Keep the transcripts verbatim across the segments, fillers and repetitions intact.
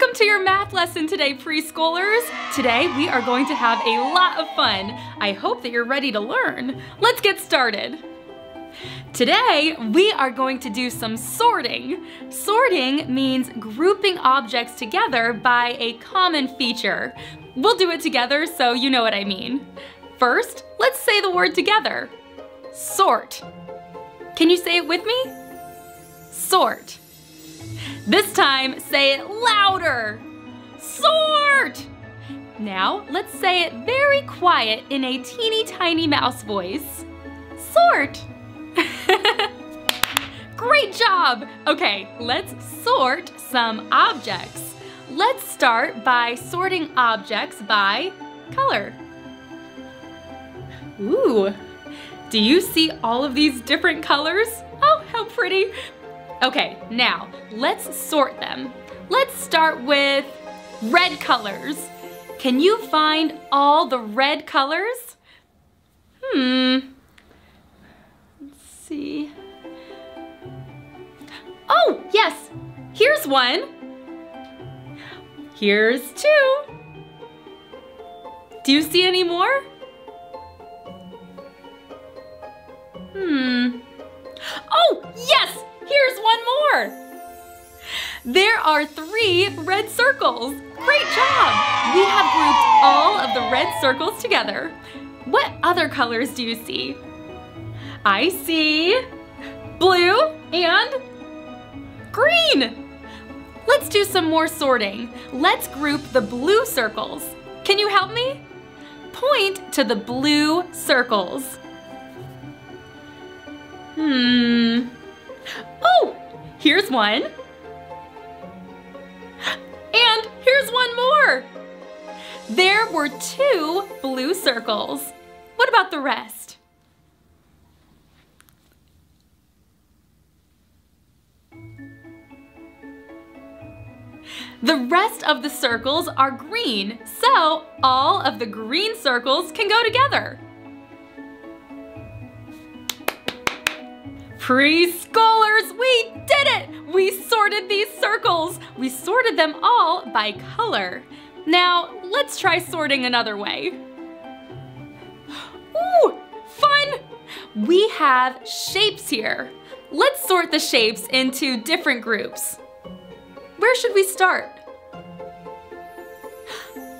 Welcome to your math lesson today, preschoolers. Today we are going to have a lot of fun. I hope that you're ready to learn. Let's get started. Today we are going to do some sorting. Sorting means grouping objects together by a common feature. We'll do it together so you know what I mean. First, let's say the word together. Sort. Can you say it with me? Sort. This time, say it louder. Sort! Now, let's say it very quiet in a teeny tiny mouse voice. Sort! Great job! Okay, let's sort some objects. Let's start by sorting objects by color. Ooh, do you see all of these different colors? Oh, how pretty! Okay, now let's sort them. Let's start with red colors. Can you find all the red colors? Hmm, let's see. Oh, yes, here's one. Here's two. Do you see any more? Hmm. Oh, yes! Here's one more! There are three red circles! Great job! We have grouped all of the red circles together. What other colors do you see? I see blue and green! Let's do some more sorting. Let's group the blue circles. Can you help me? Point to the blue circles. Hmm. Oh, here's one. And here's one more. There were two blue circles. What about the rest? The rest of the circles are green, so all of the green circles can go together. Preschoolers, we did it! We sorted these circles. We sorted them all by color. Now, let's try sorting another way. Ooh, fun! We have shapes here. Let's sort the shapes into different groups. Where should we start?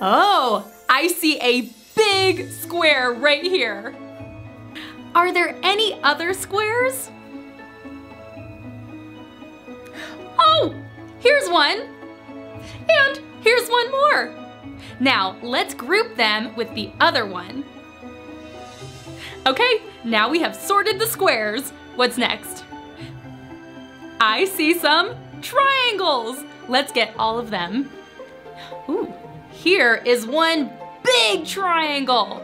Oh, I see a big square right here. Are there any other squares? Oh, here's one, and here's one more. Now, let's group them with the other one. Okay, now we have sorted the squares. What's next? I see some triangles. Let's get all of them. Ooh, here is one big triangle.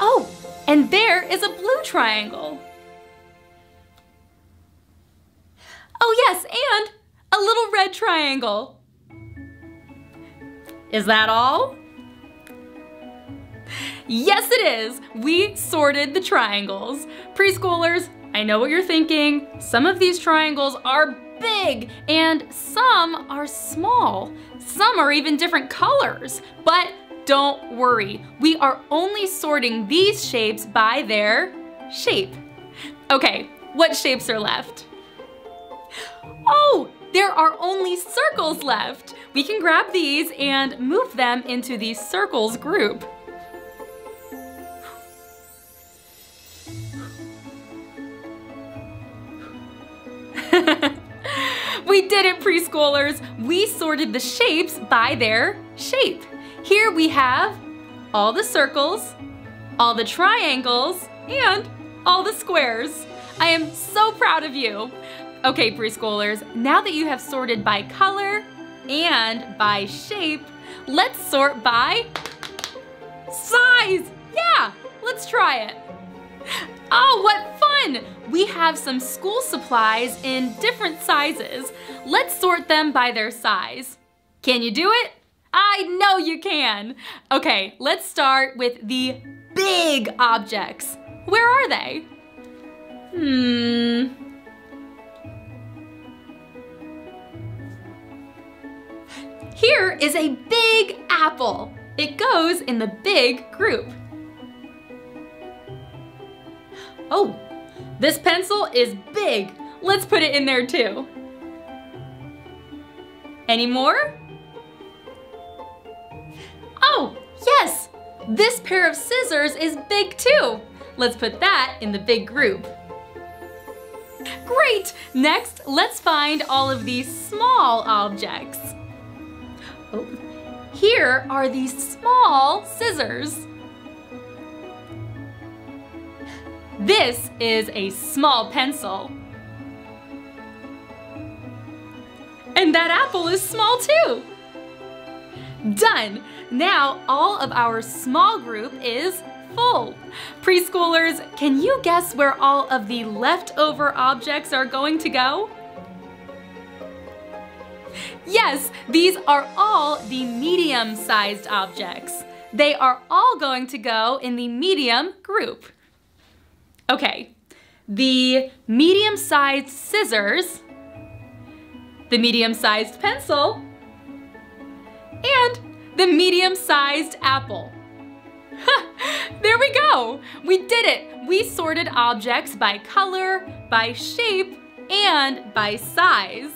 Oh, and there is a blue triangle. Oh yes, and a little red triangle. Is that all? Yes, it is. We sorted the triangles. Preschoolers, I know what you're thinking. Some of these triangles are big and some are small. Some are even different colors, but don't worry. We are only sorting these shapes by their shape. Okay, what shapes are left? Oh, there are only circles left. We can grab these and move them into the circles group. We did it, preschoolers. We sorted the shapes by their shape. Here we have all the circles, all the triangles, and all the squares. I am so proud of you. Okay, preschoolers, now that you have sorted by color and by shape, let's sort by size. Yeah, let's try it. Oh, what fun! We have some school supplies in different sizes. Let's sort them by their size. Can you do it? I know you can. Okay, let's start with the big objects. Where are they? Hmm. Here is a big apple. It goes in the big group. Oh, this pencil is big. Let's put it in there too. Any more? Oh, yes! This pair of scissors is big too. Let's put that in the big group. Great! Next, let's find all of these small objects. Oh, here are these small scissors. This is a small pencil. And that apple is small too. Done! Now all of our small group is full. Preschoolers, can you guess where all of the leftover objects are going to go? Yes, these are all the medium-sized objects. They are all going to go in the medium group. Okay, the medium-sized scissors, the medium-sized pencil, and the medium-sized apple. There we go! We did it! We sorted objects by color, by shape, and by size.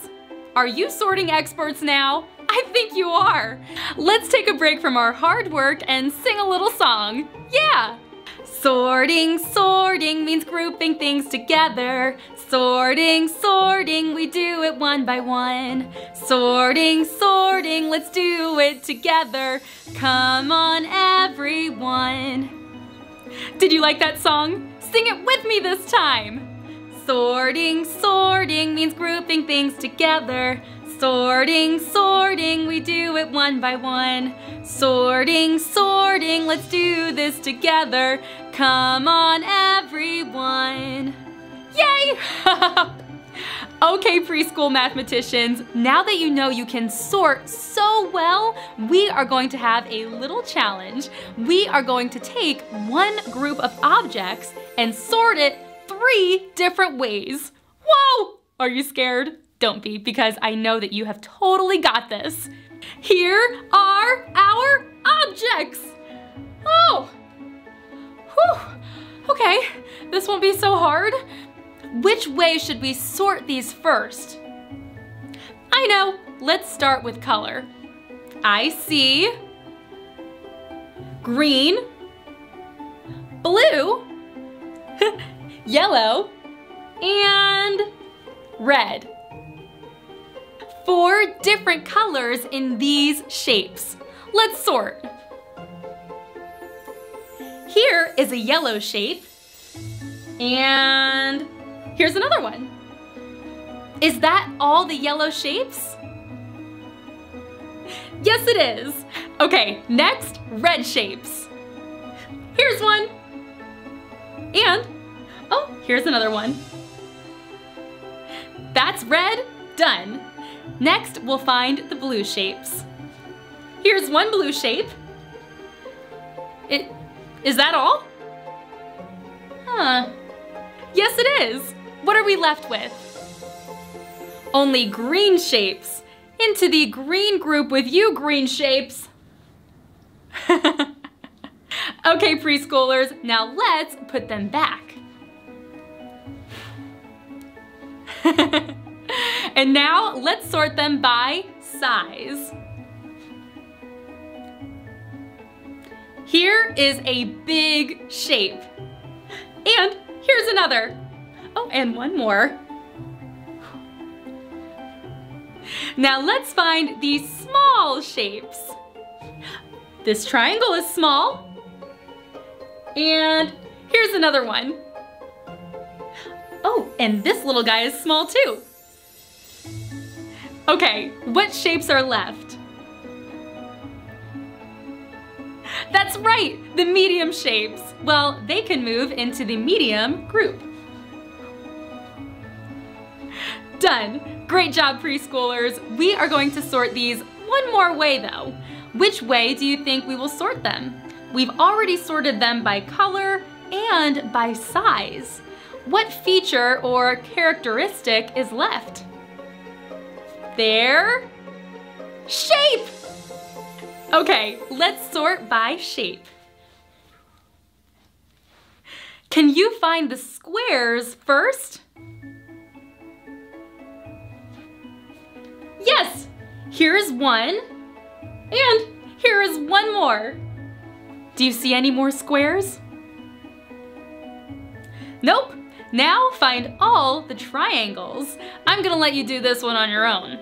Are you sorting experts now? I think you are! Let's take a break from our hard work and sing a little song. Yeah! Sorting, sorting means grouping things together. Sorting, sorting, we do it one by one. Sorting, sorting, let's do it together. Come on, everyone. Did you like that song? Sing it with me this time. Sorting, sorting means grouping things together. Sorting, sorting, we do it one by one. Sorting, sorting, let's do this together. Come on, everyone. Yay! Okay, preschool mathematicians, now that you know you can sort so well, we are going to have a little challenge. We are going to take one group of objects and sort it three different ways. Whoa! Are you scared? Don't be, because I know that you have totally got this. Here are our objects. Oh, whew, okay, this won't be so hard. Which way should we sort these first? I know, let's start with color. I see green, blue, yellow, and red. Four different colors in these shapes. Let's sort. Here is a yellow shape, and here's another one. Is that all the yellow shapes? Yes, it is. Okay, next, red shapes. Here's one, and oh, here's another one. That's red, done. Next, we'll find the blue shapes. Here's one blue shape. It, is that all? Huh. Yes, it is. What are we left with? Only green shapes. Into the green group with you, green shapes. Okay, preschoolers, now let's put them back. And now, let's sort them by size. Here is a big shape. And here's another. Oh, and one more. Now let's find the small shapes. This triangle is small. And here's another one. Oh, and this little guy is small too. Okay, what shapes are left? That's right, the medium shapes. Well, they can move into the medium group. Done. Great job, preschoolers. We are going to sort these one more way, though. Which way do you think we will sort them? We've already sorted them by color and by size. What feature or characteristic is left? There Shape! Okay, let's sort by shape. Can you find the squares first? Yes, here's one, and here is one more. Do you see any more squares? Nope. Now find all the triangles. I'm gonna let you do this one on your own.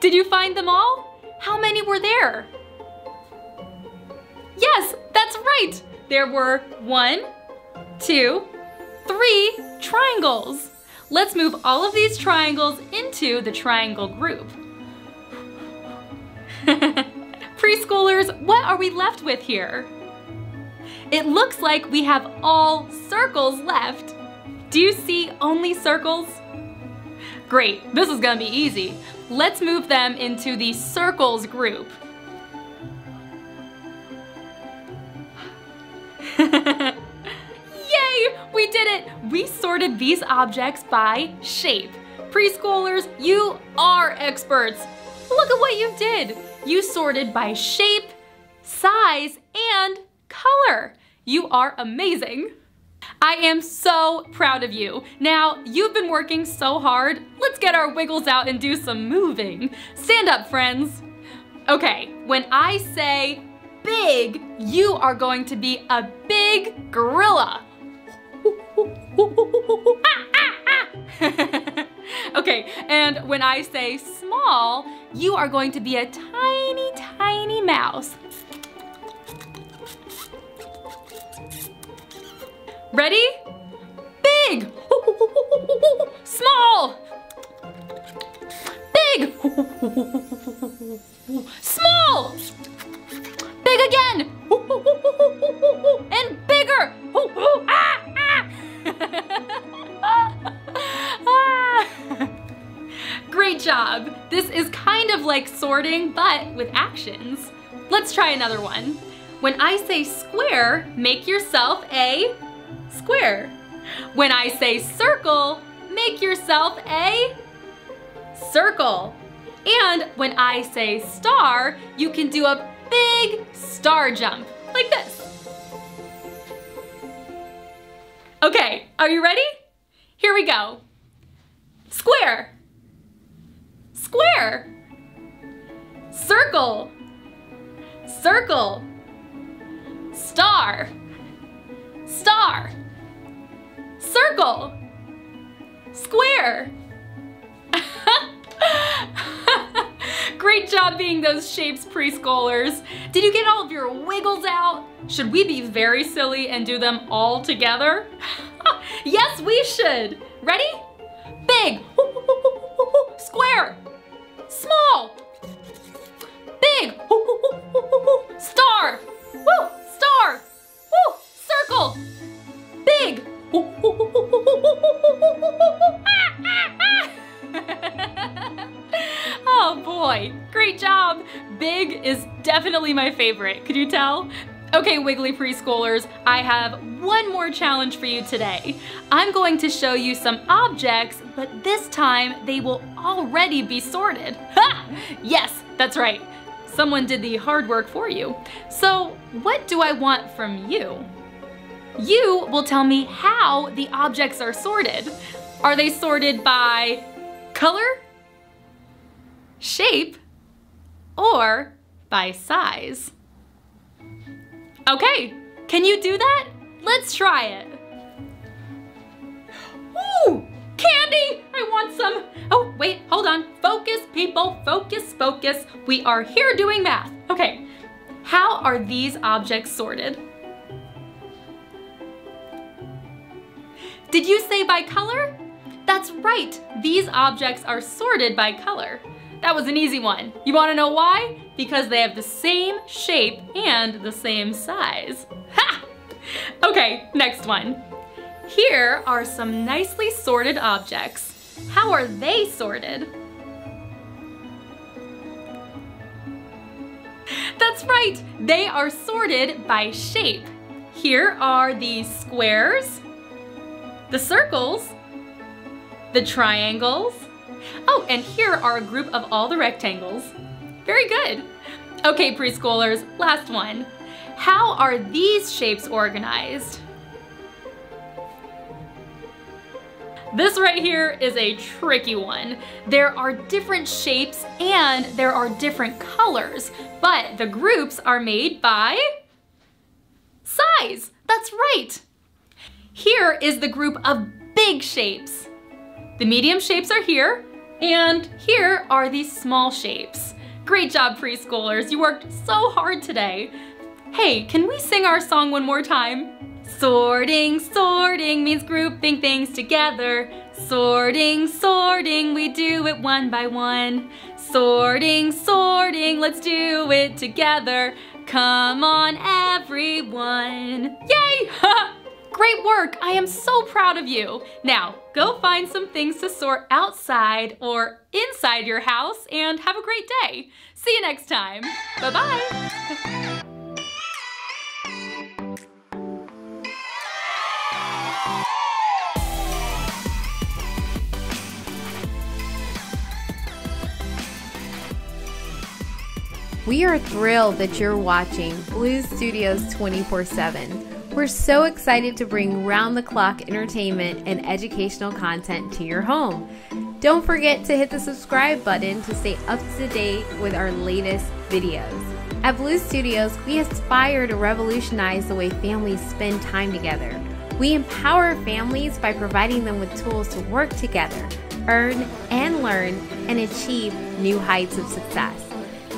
Did you find them all? How many were there? Yes, that's right. There were one, two, three triangles. Let's move all of these triangles into the triangle group. Preschoolers, what are we left with here? It looks like we have all circles left. Do you see only circles? Great, this is gonna be easy. Let's move them into the circles group. Yay, we did it! We sorted these objects by shape. Preschoolers, you are experts. Look at what you did. You sorted by shape, size, and color. You are amazing. I am so proud of you. Now, you've been working so hard. Let's get our wiggles out and do some moving. Stand up, friends. Okay, when I say big, you are going to be a big gorilla. Okay, and when I say small, you are going to be a tiny, tiny mouse. Ready? Big. Small. Big. Small. Big again. And bigger. Great job. This is kind of like sorting, but with actions. Let's try another one. When I say square, make yourself a square. When I say circle, make yourself a circle. And when I say star, you can do a big star jump, like this. Okay, are you ready? Here we go. Square. Square. Circle. Circle. Star. Star. Circle. Square. Great job being those shapes, preschoolers. Did you get all of your wiggles out? Should we be very silly and do them all together? Yes, we should. Ready? Big. Square. Small. Big. Star. Woo. Star. Woo. Circle. Big. Oh boy, great job. Big is definitely my favorite, could you tell? Okay, Wiggly Preschoolers, I have one more challenge for you today. I'm going to show you some objects, but this time they will already be sorted. Ha! Yes, that's right. Someone did the hard work for you. So what do I want from you? You will tell me how the objects are sorted. Are they sorted by color, shape, or by size? Okay, can you do that? Let's try it. Ooh, candy! I want some. Oh, wait, hold on. Focus, people, focus, focus. We are here doing math. Okay, how are these objects sorted? Did you say by color? That's right, these objects are sorted by color. That was an easy one. You wanna know why? Because they have the same shape and the same size. Ha! Okay, next one. Here are some nicely sorted objects. How are they sorted? That's right, they are sorted by shape. Here are the squares, the circles, the triangles. Oh, and here are a group of all the rectangles. Very good. Okay, preschoolers, last one. How are these shapes organized? This right here is a tricky one. There are different shapes and there are different colors, but the groups are made by size. That's right. Here is the group of big shapes. The medium shapes are here, and here are these small shapes. Great job, preschoolers. You worked so hard today. Hey, can we sing our song one more time? Sorting, sorting means grouping things together. Sorting, sorting, we do it one by one. Sorting, sorting, let's do it together. Come on, everyone. Yay! Great work! I am so proud of you. Now, go find some things to sort outside or inside your house and have a great day. See you next time. Bye-bye. We are thrilled that you're watching Blues Studios twenty-four seven. We're so excited to bring round-the-clock entertainment and educational content to your home. Don't forget to hit the subscribe button to stay up to date with our latest videos. At Blues Studios, we aspire to revolutionize the way families spend time together. We empower families by providing them with tools to work together, earn and learn, and achieve new heights of success.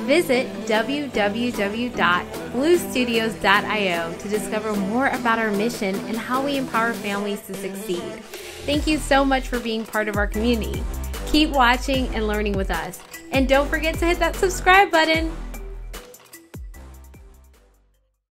Visit w w w dot blues studios dot i o to discover more about our mission and how we empower families to succeed. Thank you so much for being part of our community. Keep watching and learning with us. And don't forget to hit that subscribe button.